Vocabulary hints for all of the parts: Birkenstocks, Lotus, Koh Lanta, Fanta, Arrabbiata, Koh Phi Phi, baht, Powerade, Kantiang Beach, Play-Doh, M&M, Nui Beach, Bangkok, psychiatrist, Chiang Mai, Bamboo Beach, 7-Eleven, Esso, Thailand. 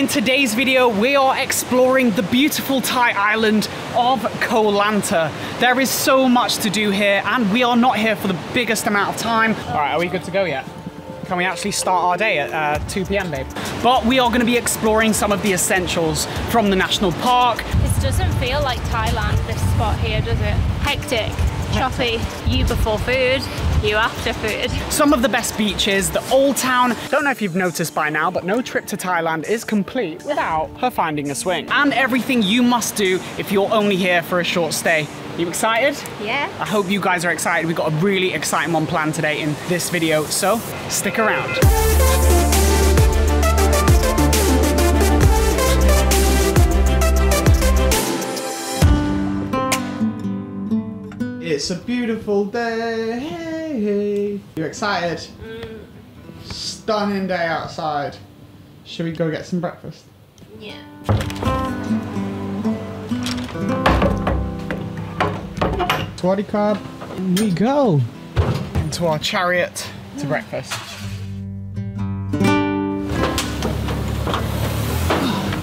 In today's video, we are exploring the beautiful Thai island of Koh Lanta. There is so much to do here, and we are not here for the biggest amount of time. All right, are we good to go yet? Can we actually start our day at 2 p.m, babe? But we are going to be exploring some of the essentials from the national park. This doesn't feel like Thailand, this spot here, does it? Hectic, choppy, you before food, you after food. Some of the best beaches, the old town. Don't know if you've noticed by now, but no trip to Thailand is complete without her finding a swing. And everything you must do if you're only here for a short stay. You excited? Yeah. I hope you guys are excited. We've got a really exciting one planned today in this video, so stick around. It's a beautiful day. Hey. You excited? Mm. Stunning day outside. Should we go get some breakfast? Yeah. Swaddy card, we go into our chariot to breakfast.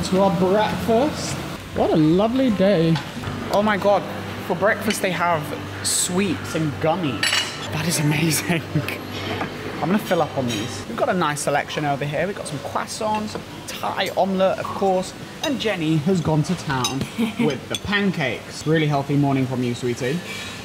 To our breakfast. What a lovely day. Oh my God, for breakfast they have sweets and gummies. That is amazing. I'm gonna fill up on these. We've got a nice selection over here. We've got some croissants, Thai omelette, of course. And Jenny has gone to town with the pancakes. Really healthy morning from you, sweetie.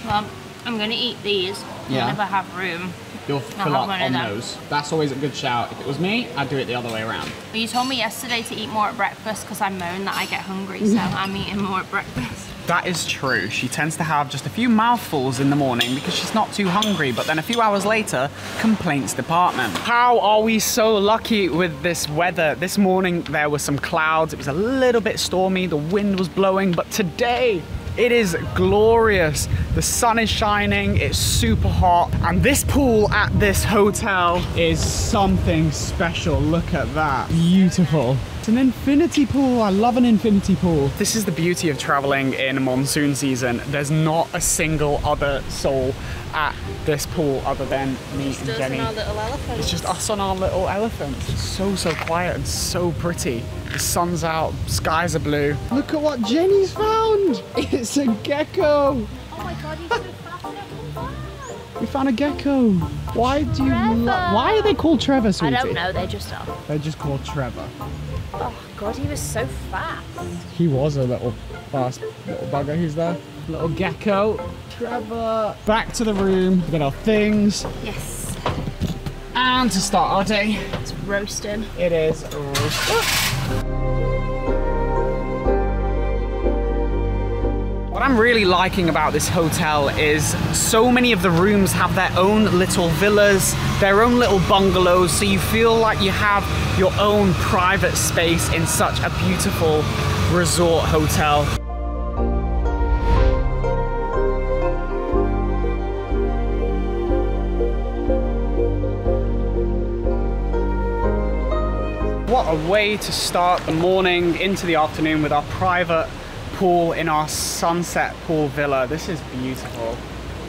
Well, I'm gonna eat these. Yeah. I'll never have room. You'll fill up on those. That's always a good shout. If it was me, I'd do it the other way around. You told me yesterday to eat more at breakfast because I moan that I get hungry, so I'm eating more at breakfast. That is true. She tends to have just a few mouthfuls in the morning because she's not too hungry, but then a few hours later, complaints department. How are we so lucky with this weather? This morning there were some clouds. It was a little bit stormy. The wind was blowing, but today, it is glorious. The sun is shining, it's super hot, and this pool at this hotel is something special. Look at that, beautiful. It's an infinity pool, I love an infinity pool. This is the beauty of traveling in monsoon season. There's not a single other soul at this pool other than me and Jenny. Our little elephants. It's just us on our little elephants. It's so quiet and so pretty. The sun's out, skies are blue. Look at what Jenny's found! It's a gecko! Oh my God, you could have found it. We found a gecko. Why do you why are they called Trevor, sweetie? I don't know, they just are. They're just called Trevor. Oh God, he was so fast. He was a little fast little bugger. Who's there? Little gecko. Trevor. Back to the room, we've got our things. Yes. And to start our day. It's roasting. It is roasting. What I'm really liking about this hotel is so many of the rooms have their own little villas, their own little bungalows, so you feel like you have your own private space in such a beautiful resort hotel. What a way to start the morning into the afternoon with our private pool in our sunset pool villa. This is beautiful.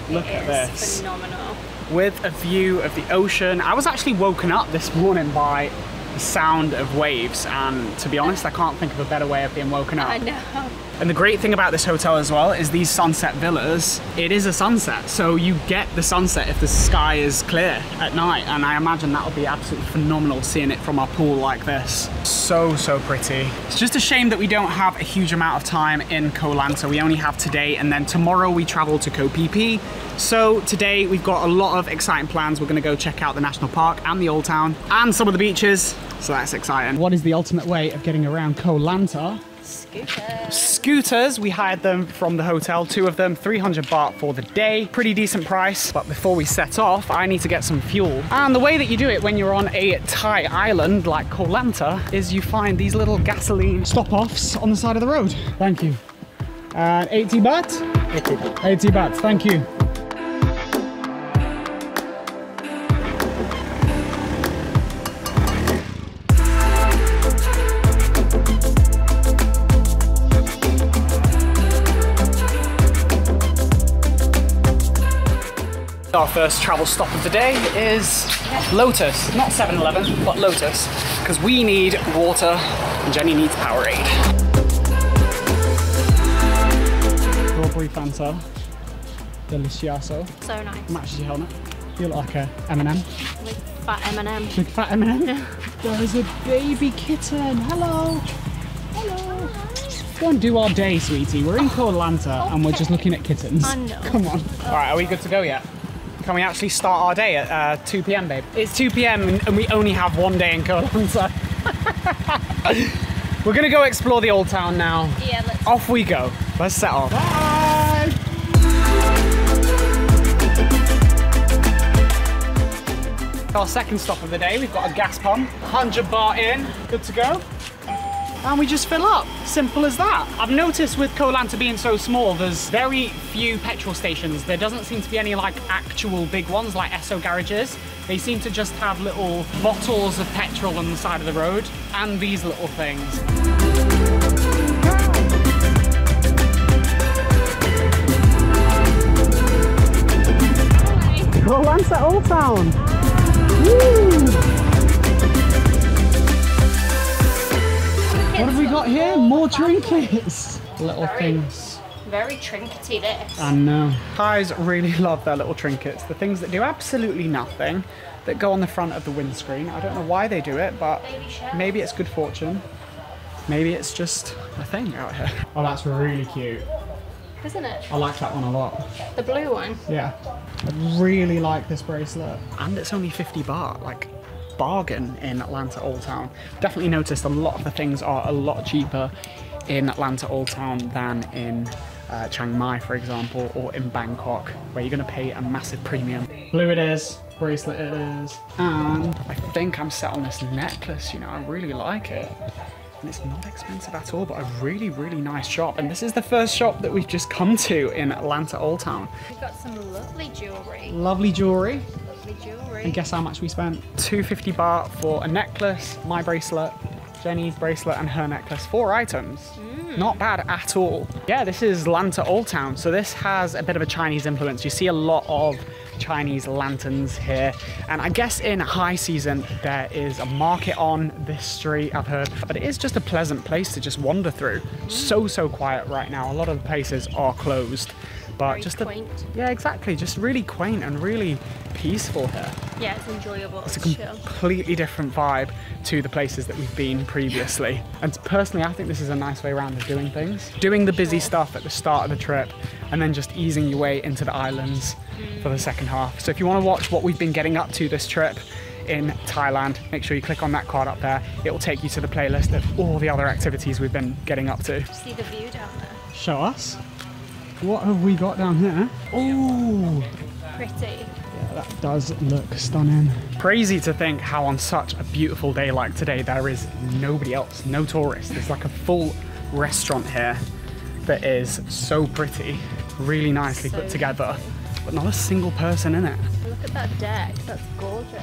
Look at this. It is phenomenal. With a view of the ocean. I was actually woken up this morning by the sound of waves, and to be honest, I can't think of a better way of being woken up. I know. And the great thing about this hotel as well is these sunset villas, it is a sunset, so you get the sunset if the sky is clear at night, and I imagine that would be absolutely phenomenal seeing it from our pool like this. So pretty. It's just a shame that we don't have a huge amount of time in Koh Lanta. We only have today, and then tomorrow we travel to Koh Phi Phi. So today we've got a lot of exciting plans. We're going to go check out the national park and the old town and some of the beaches, so that's exciting. What is the ultimate way of getting around Koh Lanta? Scooters. Scooters, we hired them from the hotel, two of them, 300 baht for the day. Pretty decent price, but before we set off, I need to get some fuel. And the way that you do it when you're on a Thai island like Koh Lanta is you find these little gasoline stop-offs on the side of the road. Thank you. And 80 baht? 80 baht. 80 baht, thank you. Our first travel stop of the day is Lotus, not 7-Eleven, but Lotus. because we need water and Jenny needs Powerade. Strawberry Fanta, delicioso. So nice. Matches your helmet. You look like a M&M. Big fat M&M. Big fat M&M. There's a baby kitten. Hello. Hello. Hi. Go and do our day, sweetie. We're in Koh Lanta and we're just looking at kittens. I know. Come on. All right, are we good to go yet? Can we actually start our day at 2 p.m, babe? It's 2 p.m, and we only have one day in Koh Lanta. We're gonna go explore the old town now. Yeah, let's. Off we go. Let's set off. Bye. Our second stop of the day. We've got a gas pump. 100 baht in. Good to go. And we just fill up. Simple as that. I've noticed with Koh Lanta being so small, there's very few petrol stations. There doesn't seem to be any like actual big ones like Esso garages. They seem to just have little bottles of petrol on the side of the road and these little things. Koh Lanta Old Town. Woo! What have we got here? More trinkets. Little things. Very trinkety, this. I know. Thais really love their little trinkets. The things that do absolutely nothing, that go on the front of the windscreen. I don't know why they do it, but maybe it's good fortune. Maybe it's just a thing out here. Oh, that's really cute. Isn't it? I like that one a lot. The blue one? Yeah. I really like this bracelet. And it's only 50 baht. Like, bargain in Lanta Old Town. Definitely noticed a lot of the things are a lot cheaper in Lanta Old Town than in Chiang Mai, for example, or in Bangkok, where you're going to pay a massive premium. Blue it is, bracelet it is, and I think I'm set on this necklace. You know, I really like it. And it's not expensive at all, but a really, really nice shop. And this is the first shop that we've just come to in Lanta Old Town. We've got some lovely jewellery. Lovely jewellery. Lovely jewellery. And guess how much we spent? 250 baht for a necklace, my bracelet, Jenny's bracelet and her necklace. 4 items. Mm. Not bad at all. Yeah, this is Lanta Old Town. So this has a bit of a Chinese influence. You see a lot of Chinese lanterns here, and I guess in high season there is a market on this street, I've heard, but it is just a pleasant place to just wander through. So quiet right now. A lot of the places are closed, but very just quaint. Yeah, exactly, just really quaint and really peaceful here. Yeah, it's enjoyable. It's a completely different vibe to the places that we've been previously, and personally I think this is a nice way around of doing things, doing the busy stuff at the start of the trip and then just easing your way into the islands for the second half. So if you want to watch what we've been getting up to this trip in Thailand, make sure you click on that card up there. It will take you to the playlist of all the other activities we've been getting up to. See the view down there. Show us. What have we got down here? Oh, pretty. Yeah, that does look stunning. Crazy to think how on such a beautiful day like today, there is nobody else, no tourists. There's like a full restaurant here that is so pretty, really nicely put together. But not a single person in it. Look at that deck, that's gorgeous.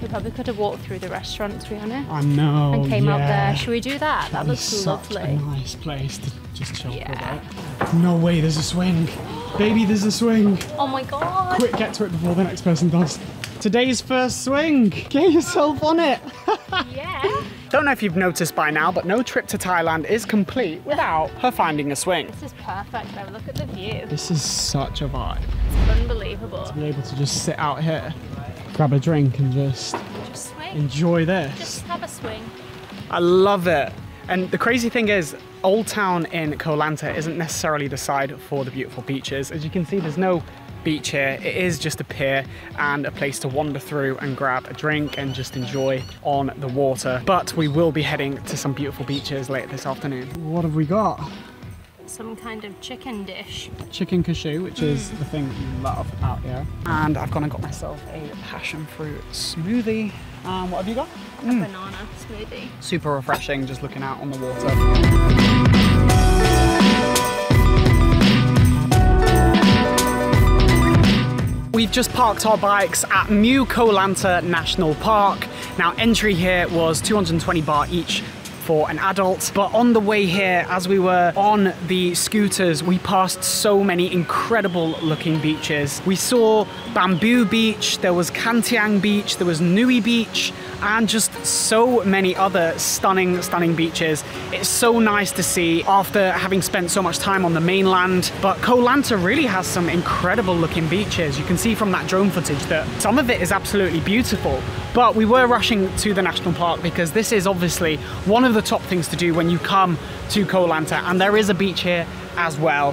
We probably could have walked through the restaurant, to be honest. I know, and came out there. Should we do that? That looks lovely. A nice place to just chill for a bit. No way, there's a swing. Baby, there's a swing. Oh my God. Quick, get to it before the next person does. Today's first swing. Get yourself on it. Yeah. Don't know if you've noticed by now, but no trip to Thailand is complete without her finding a swing. This is perfect though, look at the view. This is such a vibe. It's unbelievable. To be able to just sit out here, grab a drink and just swing. Enjoy this. Just have a swing. I love it. And the crazy thing is, Old Town in Koh Lanta isn't necessarily the side for the beautiful beaches. As you can see, there's no beach here. It is just a pier and a place to wander through and grab a drink and just enjoy on the water. But we will be heading to some beautiful beaches later this afternoon. What have we got? Some kind of chicken dish. Chicken cashew, which is the thing you love out here. And I've gone and got myself a passion fruit smoothie. What have you got? A banana smoothie. Super refreshing, just looking out on the water. We've just parked our bikes at Koh Lanta National Park. Now entry here was 220 baht each for an adult. But on the way here, as we were on the scooters, we passed so many incredible looking beaches. We saw Bamboo Beach, there was Kantiang Beach, there was Nui Beach, and just so many other stunning beaches. It's so nice to see after having spent so much time on the mainland. But Koh Lanta really has some incredible looking beaches. You can see from that drone footage that some of it is absolutely beautiful. But we were rushing to the national park because this is obviously one of the top things to do when you come to Koh Lanta, and there is a beach here as well.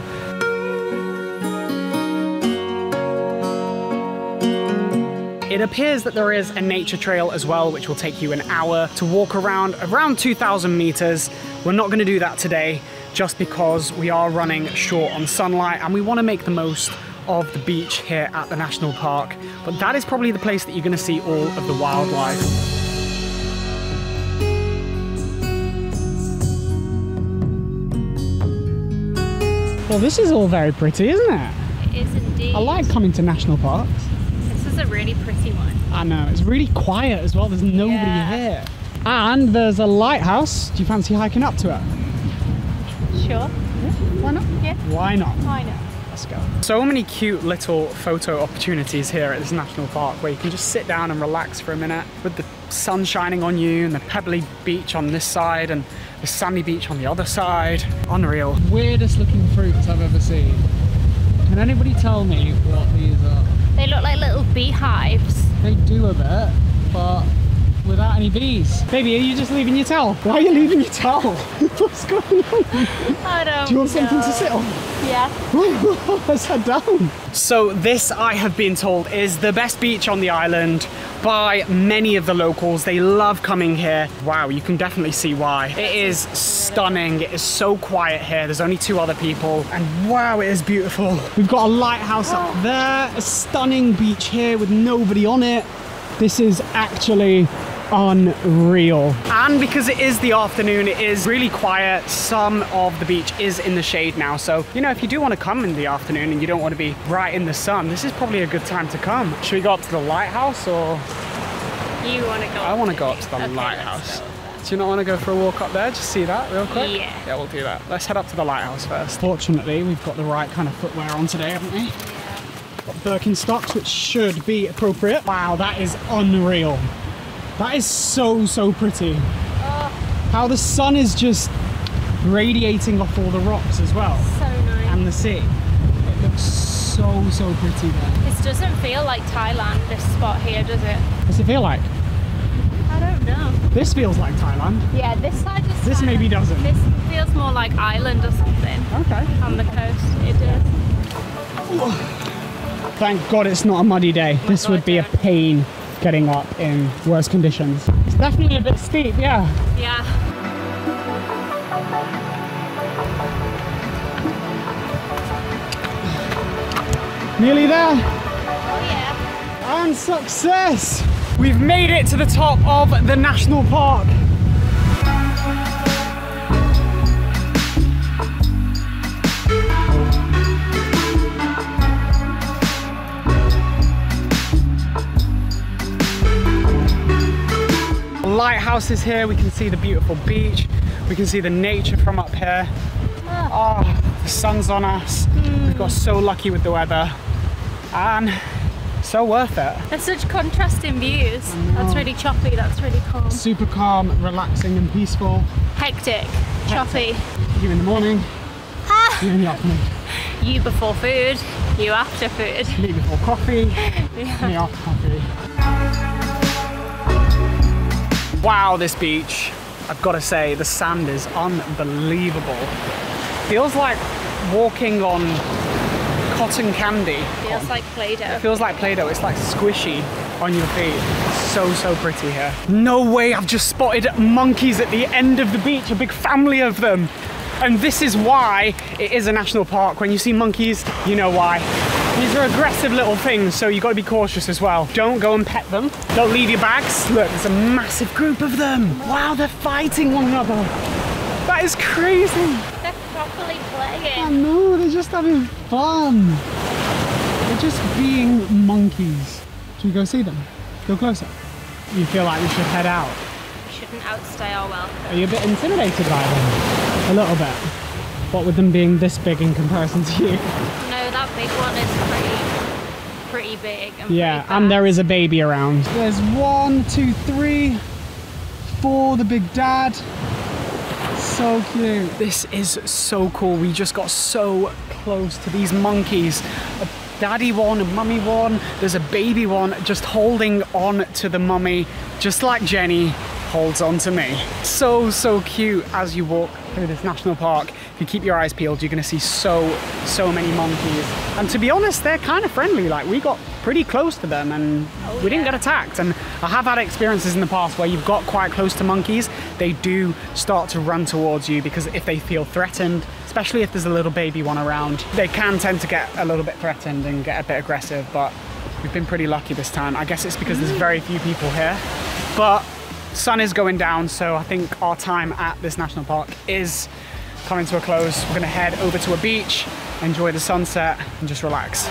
It appears that there is a nature trail as well, which will take you an hour to walk around 2,000 meters. We're not going to do that today just because we are running short on sunlight and we want to make the most of the beach here at the national park. But that is probably the place that you're going to see all of the wildlife. Well, this is all very pretty, isn't it? It is indeed. I like coming to national parks. This is a really pretty one. I know, it's really quiet as well. There's nobody here. And there's a lighthouse. Do you fancy hiking up to it? Sure. Yeah. Why not? Yeah. Why not? Why not? Let's go. So many cute little photo opportunities here at this national park where you can just sit down and relax for a minute with the sun shining on you and the pebbly beach on this side and the sandy beach on the other side. Unreal. Weirdest looking fruits I've ever seen. Can anybody tell me what these are? They look like little beehives. They do a bit, but without any bees. Baby, are you just leaving your towel? Why are you leaving your towel? What's going on? I don't know. Do you want something to sit on? Yeah. Let's head down. So this, I have been told, is the best beach on the island by many of the locals. They love coming here. Wow, you can definitely see why. It is stunning. It is so quiet here. There's only two other people. And wow, it is beautiful. We've got a lighthouse up there, a stunning beach here with nobody on it. This is actually unreal. And because it is the afternoon, it is really quiet. Some of the beach is in the shade now, so you know, if you do want to come in the afternoon and you don't want to be right in the sun, this is probably a good time to come. Should we go up to the lighthouse, or you want to go up? I want to go up to the lighthouse. Do you not want to go for a walk up there? Just see that real quick? Yeah, we'll do that. Let's head up to the lighthouse first. Fortunately, we've got the right kind of footwear on today, haven't we? Got Birkenstocks, which should be appropriate. Wow, that is unreal. That is so pretty. How the sun is just radiating off all the rocks as well. So nice. And the sea. It looks so pretty there. This doesn't feel like Thailand, this spot here, does it? What's it feel like? I don't know. This feels like Thailand. Yeah, this side does. This Thailand. Maybe doesn't. This feels more like Ireland or something. Okay. On the coast, it does. Oh. Thank God it's not a muddy day. Oh, this would be a pain. Getting up in worse conditions. It's definitely a bit steep, yeah. Yeah. Nearly there. Oh yeah. And success! We've made it to the top of the national park. Lighthouse is here, we can see the beautiful beach, we can see the nature from up here. Oh, the sun's on us. We've got so lucky with the weather and so worth it. There's such contrasting views. That's really choppy, that's really calm. Super calm, relaxing and peaceful. Hectic, choppy. You in the morning, you in the afternoon. You before food, you after food. Me before coffee, me after coffee. Wow, this beach, I've got to say, the sand is unbelievable. Feels like walking on cotton candy. Feels like Play-Doh. It feels like Play-Doh, it's like squishy on your feet. So pretty here. No way, I've just spotted monkeys at the end of the beach, a big family of them. And this is why it is a national park. When you see monkeys, you know why. These are aggressive little things, so you've got to be cautious as well. Don't go and pet them. Don't leave your bags. Look, there's a massive group of them. Wow, they're fighting one another. That is crazy. They're properly playing. I know, they're just having fun. They're just being monkeys. Should we go see them? Go closer. You feel like we should head out? shouldn't outstay our welcome. Are you a bit intimidated by them? A little bit. What with them being this big in comparison to you? No, that big one is pretty big. And yeah, pretty fast. And there is a baby around. There's 1, 2, 3, 4, the big dad. So cute. This is so cool. We just got so close to these monkeys. A daddy one, a mummy one, there's a baby one just holding on to the mummy, just like Jenny holds on to me. So cute. As you walk through this national park, if you keep your eyes peeled, you're gonna see so many monkeys. And to be honest, they're kind of friendly. Like, we got pretty close to them and we didn't get attacked. And I have had experiences in the past where you've got quite close to monkeys, they do start to run towards you because if they feel threatened, especially if there's a little baby one around, they can tend to get a little bit threatened and get a bit aggressive. But we've been pretty lucky this time. I guess it's because there's very few people here, but sun is going down. So I think our time at this national park is coming to a close. We're gonna head over to a beach, enjoy the sunset and just relax.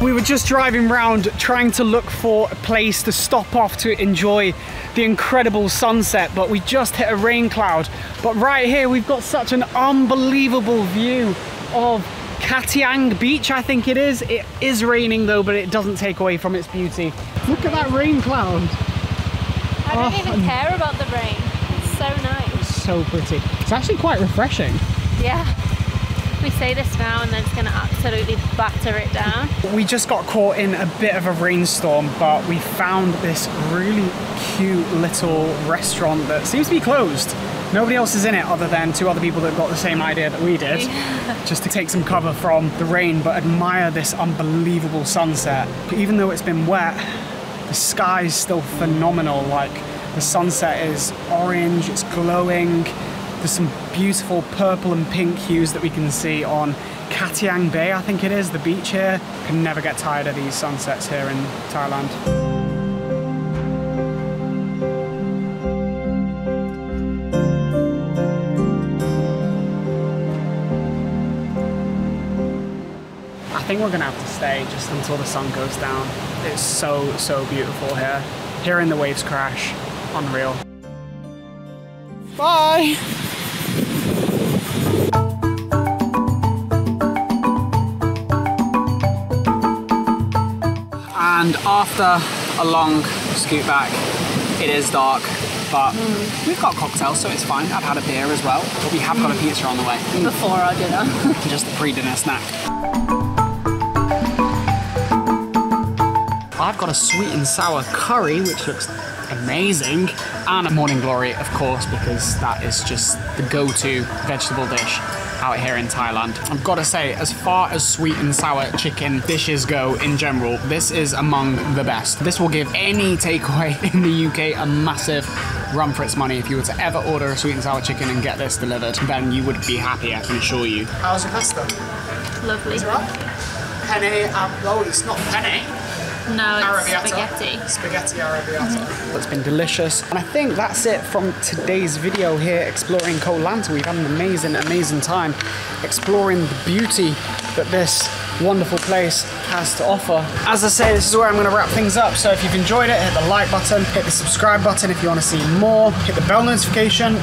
We were just driving around trying to look for a place to stop off to enjoy the incredible sunset, but we just hit a rain cloud. But right here, we've got such an unbelievable view of Kantiang Beach, I think it is. It is raining though, but it doesn't take away from its beauty. Look at that rain cloud. I don't even care about the rain. It's so nice. It's so pretty. It's actually quite refreshing. Yeah. We say this now and then it's going to absolutely batter it down. We just got caught in a bit of a rainstorm, but we found this really cute little restaurant that seems to be closed. Nobody else is in it other than 2 other people that got the same idea that we did, just to take some cover from the rain but admire this unbelievable sunset. Even though it's been wet, the sky is still phenomenal. Like, the sunset is orange, it's glowing. There's some beautiful purple and pink hues that we can see on Kantiang Bay, I think it is, the beach here. Can never get tired of these sunsets here in Thailand. I think we're gonna have to stay just until the sun goes down. It's so beautiful here. Hearing the waves crash, unreal. Bye! And after a long scoot back, it is dark, but we've got cocktails, so it's fine. I've had a beer as well, but we have got a pizza on the way. Before our dinner. Just a pre-dinner snack. I've got a sweet and sour curry, which looks amazing, and a morning glory, of course, because that is just the go-to vegetable dish out here in Thailand. I've got to say, as far as sweet and sour chicken dishes go in general, this is among the best. This will give any takeaway in the UK a massive run for its money. If you were to ever order a sweet and sour chicken and get this delivered, then you would be happy, I can assure you. How's the pasta? Lovely. Is it right? Penne, oh, it's not penne. No, it's Arrabbiata. Spaghetti. Spaghetti Arrabbiata. It's been delicious. And I think that's it from today's video here exploring Koh Lanta. We've had an amazing time exploring the beauty that this wonderful place has to offer. As I say, this is where I'm going to wrap things up. So if you've enjoyed it, hit the like button, hit the subscribe button if you want to see more, hit the bell notification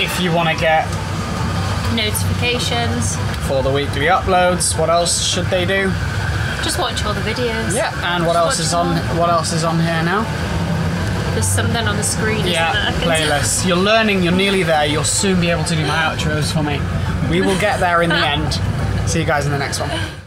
if you want to get notifications for the weekly uploads. What else should they do? Just watch all the videos. Yeah, and what else is on here now? There's something on the screen. Yeah, playlists. You're learning. You're nearly there. You'll soon be able to do my outros for me. We will get there in the end. See you guys in the next one.